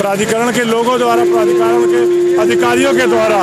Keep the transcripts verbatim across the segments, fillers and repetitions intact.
प्राधिकरण के लोगों द्वारा, प्राधिकरण के अधिकारियों के द्वारा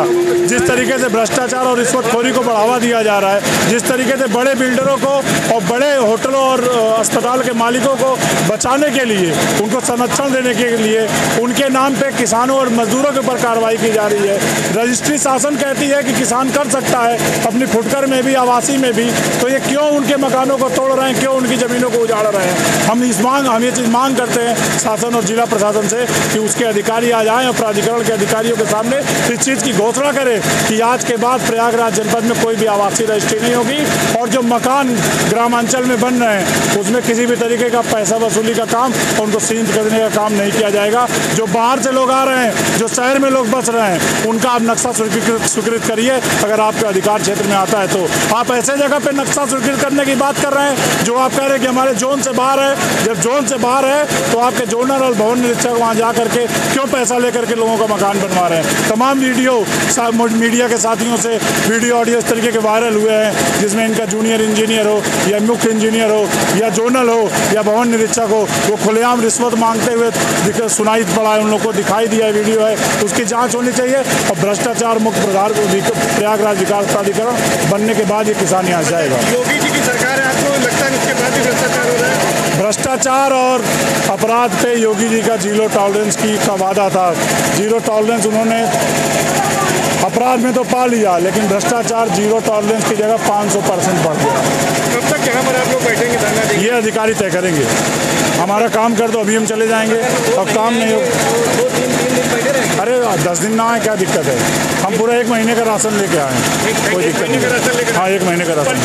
जिस तरीके से भ्रष्टाचार और रिश्वतखोरी को बढ़ावा दिया जा रहा है, जिस तरीके से बड़े बिल्डरों को और बड़े होटलों और अस्पताल के मालिकों को बचाने के लिए, उनको संरक्षण देने के लिए उनके नाम पे किसानों और मजदूरों के ऊपर कार्रवाई की जा रही है। रजिस्ट्री शासन कहती है कि किसान कर सकता है अपनी फुटकर में भी, आवासीय में भी, तो ये क्यों उनके मकानों को तोड़ रहे हैं, क्यों उनकी ज़मीनों को उजाड़ रहे हैं। हम इस मांग हम ये चीज़ मांग करते हैं शासन और जिला प्रशासन से कि उसके अधिकारी आ जाएँ और प्राधिकरण के अधिकारियों के सामने इस चीज़ की घोषणा करें कि आज के बाद प्रयागराज जनपद में कोई भी आवासीय रजिस्ट्री नहीं होगी और जो मकान ग्रामांचल में बन रहे हैं उसमें किसी भी तरीके का पैसा वसूली का काम, उनको सीमित करने का काम नहीं किया जाएगा। जो बाहर से लोग आ रहे हैं, जो शहर में लोग बस रहे हैं, उनका आप नक्शा स्वीकृत स्वीकृत करिए अगर आपके अधिकार क्षेत्र में आता है तो। आप ऐसे जगह पर नक्शा स्वीकृत करने की बात कर रहे हैं जो आप कह रहे हैं कि हमारे जोन से बाहर है। जब जोन से बाहर है तो आपके जोनल और भवन निरीक्षक वहाँ जा करके क्यों पैसा लेकर के लोगों का मकान बनवा रहे हैं। तमाम वीडियो मीडिया के साथियों से वीडियो ऑडियो इस तरीके के वायरल हुए हैं जिसमें इनका जूनियर इंजीनियर हो या मुख्य इंजीनियर हो या जोनल हो या भवन निरीक्षक हो, वो खुलेआम रिश्वत मांगते हुए सुनाई पड़ा है, उन लोगों को दिखाई दिया है, वीडियो है, उसकी जांच होनी चाहिए। और भ्रष्टाचार मुक्त प्रयागराज विकास प्राधिकरण बनने के बाद ये किसान यहाँ जाएगा। योगी जी की सरकार है, आपको लगता है इसके बाद भी भ्रष्टाचार हो रहा है? भ्रष्टाचार और अपराध पे योगी जी का जीरो टॉलरेंस की का वादा था। जीरो टॉलरेंस उन्होंने अपराध में तो पा लिया, लेकिन भ्रष्टाचार जीरो टॉलरेंस की जगह पाँच सौ परसेंट बढ़ गया। कब तक यहाँ पर आप लोग बैठेंगे, धरना देंगे? ये अधिकारी तय करेंगे। हमारा काम कर दो, अभी हम चले जाएंगे और काम नहीं हो। अरे दस दिन ना आए क्या दिक्कत है, हम पूरा एक महीने का राशन लेके आए हैं, कोई दिक्कत नहीं। हाँ, एक महीने का राशन।